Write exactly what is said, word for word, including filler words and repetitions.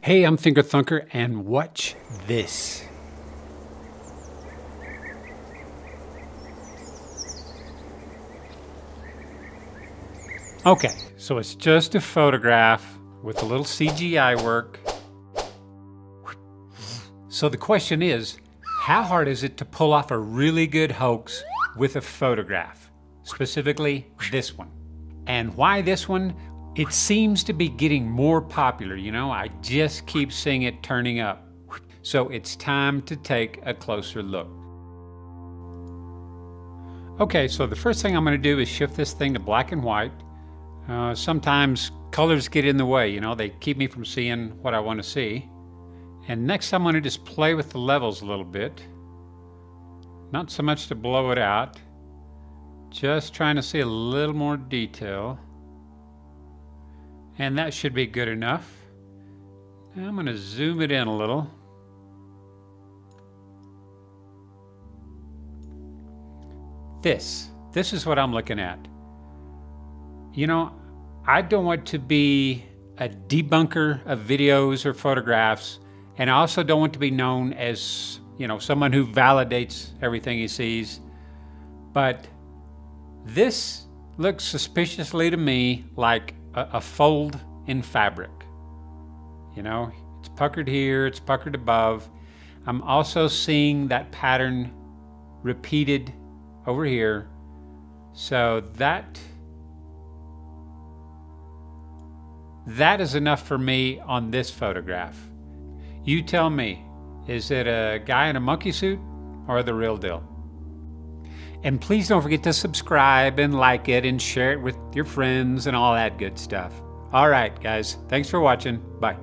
Hey, I'm Thinker Thunker, and watch this. Okay, so it's just a photograph with a little C G I work. So the question is, how hard is it to pull off a really good hoax with a photograph? Specifically, this one. And why this one? It seems to be getting more popular, you know? I just keep seeing it turning up. So it's time to take a closer look. Okay, so the first thing I'm gonna do is shift this thing to black and white. Uh, sometimes colors get in the way, you know, they keep me from seeing what I want to see. And next I'm going to just play with the levels a little bit. Not so much to blow it out, just trying to see a little more detail. And that should be good enough. Now I'm going to zoom it in a little. This, this is what I'm looking at. You know, I don't want to be a debunker of videos or photographs, and I also don't want to be known as, you know, someone who validates everything he sees. But this looks suspiciously to me like a, a fold in fabric. You know, it's puckered here, it's puckered above. I'm also seeing that pattern repeated over here. So that That is enough for me on this photograph. You tell me, is it a guy in a monkey suit or the real deal? And please don't forget to subscribe and like it and share it with your friends and all that good stuff. All right, guys, thanks for watching. Bye.